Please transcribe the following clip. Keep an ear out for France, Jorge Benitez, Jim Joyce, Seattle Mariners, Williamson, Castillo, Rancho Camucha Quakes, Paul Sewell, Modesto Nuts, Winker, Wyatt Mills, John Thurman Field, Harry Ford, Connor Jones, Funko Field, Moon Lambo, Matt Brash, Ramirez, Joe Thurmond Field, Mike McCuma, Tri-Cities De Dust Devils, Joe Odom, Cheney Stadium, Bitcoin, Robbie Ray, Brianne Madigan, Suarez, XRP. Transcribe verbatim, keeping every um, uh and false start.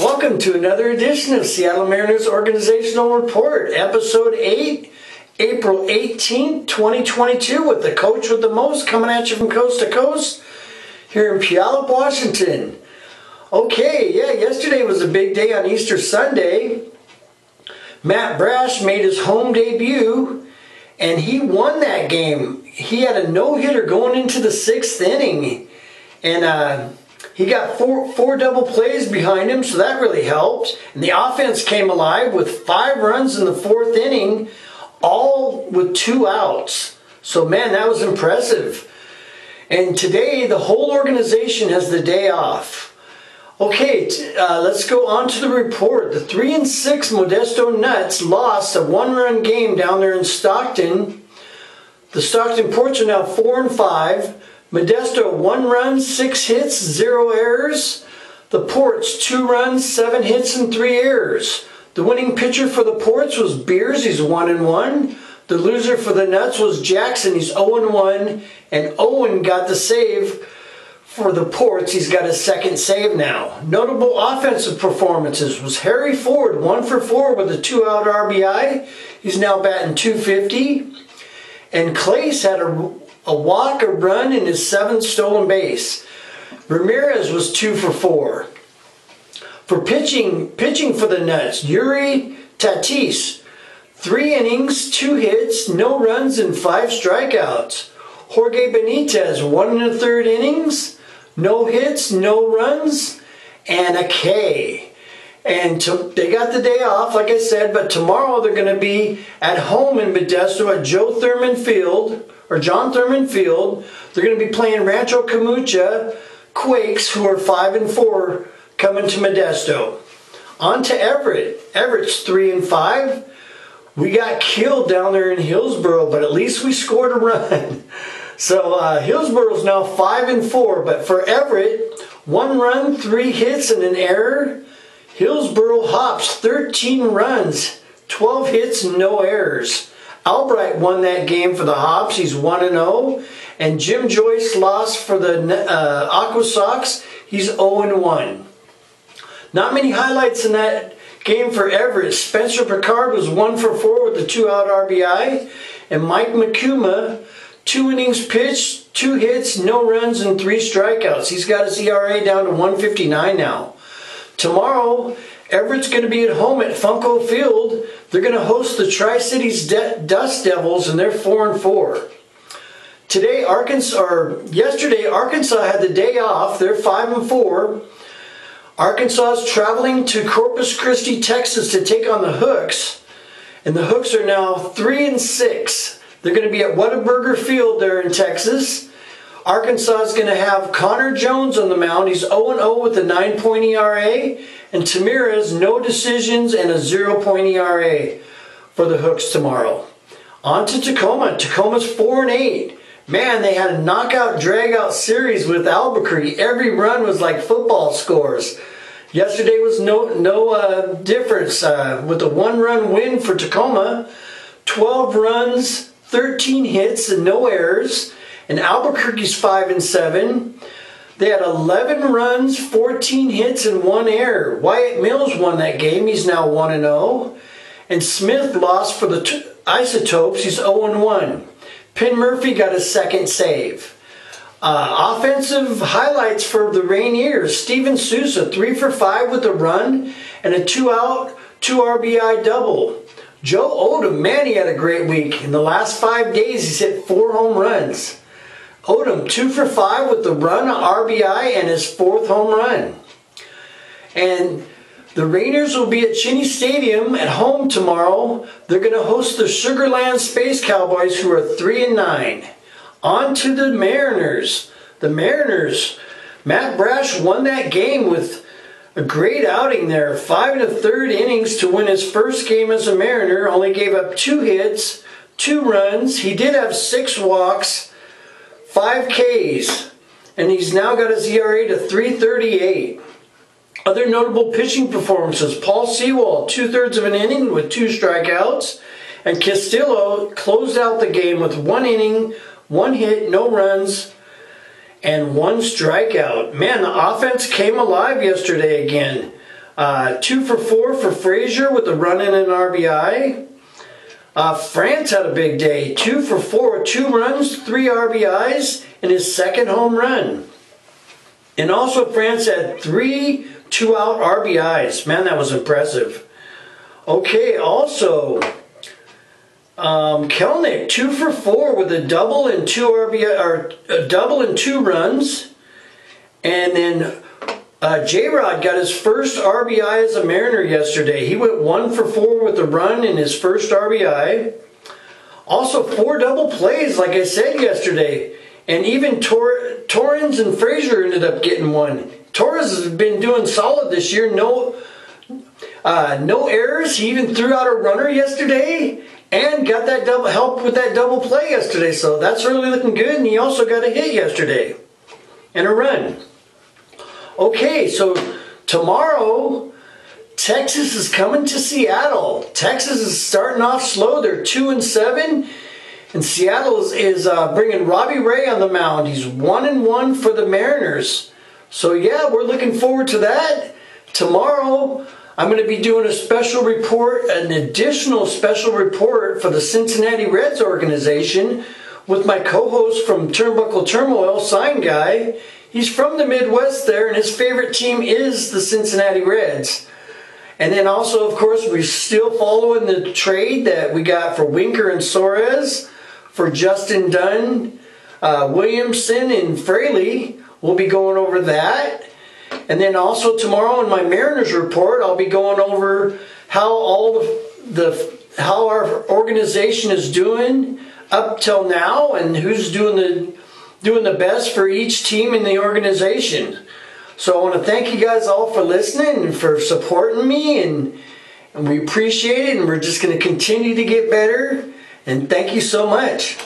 Welcome to another edition of Seattle Mariners Organizational Report, Episode eight, April eighteenth, twenty twenty-two, with the coach with the most coming at you from coast to coast here in Puyallup, Washington. Okay, yeah, yesterday was a big day on Easter Sunday. Matt Brash made his home debut, and he won that game. He had a no-hitter going into the sixth inning, and uh, he got four, four double plays behind him, so that really helped. And the offense came alive with five runs in the fourth inning, all with two outs. So, man, that was impressive. And today, the whole organization has the day off. Okay, uh, let's go on to the report. The three and six Modesto Nuts lost a one-run game down there in Stockton. The Stockton Ports are now four and five. Modesto one run, six hits, zero errors. The Ports two runs, seven hits, and three errors. The winning pitcher for the Ports was Beers. He's one and one. The loser for the Nuts was Jackson. He's zero and one, and Owen got the save. For the Ports, he's got his second save now. Notable offensive performances was Harry Ford, one for four with a two-out R B I. He's now batting two fifty. And Clase had a, a walk, a run, and his seventh stolen base. Ramirez was two for four. For pitching, pitching for the Nuts, Yuri Tatis, three innings, two hits, no runs, and five strikeouts. Jorge Benitez, one and a third innings. No hits, no runs, and a K. And to, they got the day off, like I said, but tomorrow they're going to be at home in Modesto at Joe Thurmond Field, or John Thurman Field. They're going to be playing Rancho Camucha Quakes, who are five and four, coming to Modesto. On to Everett. Everett's three and five. We got killed down there in Hillsboro, but at least we scored a run. So uh, Hillsboro's now five and four, but for Everett, one run, three hits, and an error. Hillsboro hops thirteen runs, twelve hits, no errors. Albright won that game for the Hops. He's one and zero, and Jim Joyce lost for the uh, Aquasox. He's zero and one. Not many highlights in that game for Everett. Spencer Picard was one for four with a two-out R B I, and Mike McCuma. Two innings pitched, two hits, no runs, and three strikeouts. He's got his E R A down to one fifty-nine now. Tomorrow, Everett's going to be at home at Funko Field. They're going to host the Tri-Cities De Dust Devils, and they're four and four. Today, Arkansas, or yesterday, Arkansas had the day off. They're five and four. Arkansas is traveling to Corpus Christi, Texas, to take on the Hooks, and the Hooks are now three and six. They're going to be at Whataburger Field there in Texas. Arkansas is going to have Connor Jones on the mound. He's zero and zero with a nine point E R A. And Ramirez, no decisions and a zero point E R A for the Hooks tomorrow. On to Tacoma. Tacoma's four and eight. Man, they had a knockout, drag-out series with Albuquerque. Every run was like football scores. Yesterday was no, no uh, difference uh, with a one-run win for Tacoma. twelve runs, thirteen hits and no errors, and Albuquerque's five and seven. They had eleven runs, fourteen hits, and one error. Wyatt Mills won that game. He's now one and zero, and Smith lost for the t Isotopes. He's zero and one. Penn Murphy got his second save. Uh, offensive highlights for the Rainiers: Steven Souza, three for five with a run and a two-out, two R B I double. Joe Odom, man, he had a great week. In the last five days, he's hit four home runs. Odom, two for five with the run, R B I, and his fourth home run. And the Rainers will be at Cheney Stadium at home tomorrow. They're going to host the Sugar Land Space Cowboys, who are three and nine. On to the Mariners. The Mariners, Matt Brash won that game with a great outing there. Five and a third innings to win his first game as a Mariner. Only gave up two hits, two runs. He did have six walks, five Ks. And he's now got his E R A to three thirty-eight. Other notable pitching performances: Paul Sewell, two-thirds of an inning with two strikeouts. And Castillo closed out the game with one inning, one hit, no runs, and one strikeout. Man, the offense came alive yesterday again. Uh, two for four for Frazier with a run in an R B I. Uh, France had a big day. Two for four with two runs, three R B Is, and his second home run. And also France had three two-out R B Is. Man, that was impressive. Okay, also, um, Kelnick, two for four with a double and two R B I, or a double and two runs. And then uh, J-Rod got his first R B I as a Mariner yesterday. He went one for four with a run in his first R B I. Also, four double plays, like I said yesterday. And even Tor Torrens and Frazier ended up getting one. Torres has been doing solid this year. No, uh, no errors. He even threw out a runner yesterday and got that double help with that double play yesterday. So that's really looking good. And he also got a hit yesterday and a run. Okay, so tomorrow Texas is coming to Seattle. Texas is starting off slow. They're two and seven. And Seattle is, is uh, bringing Robbie Ray on the mound. He's one and one for the Mariners. So yeah, we're looking forward to that. Tomorrow, I'm going to be doing a special report, an additional special report for the Cincinnati Reds organization with my co-host from Turnbuckle Turmoil, Sign Guy. He's from the Midwest there, and his favorite team is the Cincinnati Reds. And then also, of course, we're still following the trade that we got for Winker and Suarez, for Justin Dunn, uh, Williamson, and Fraley. We'll be going over that. And then also tomorrow in my Mariners report, I'll be going over how all the, the how our organization is doing up till now and who's doing the doing the best for each team in the organization. So I want to thank you guys all for listening and for supporting me, and and we appreciate it, and we're just going to continue to get better. And thank you so much.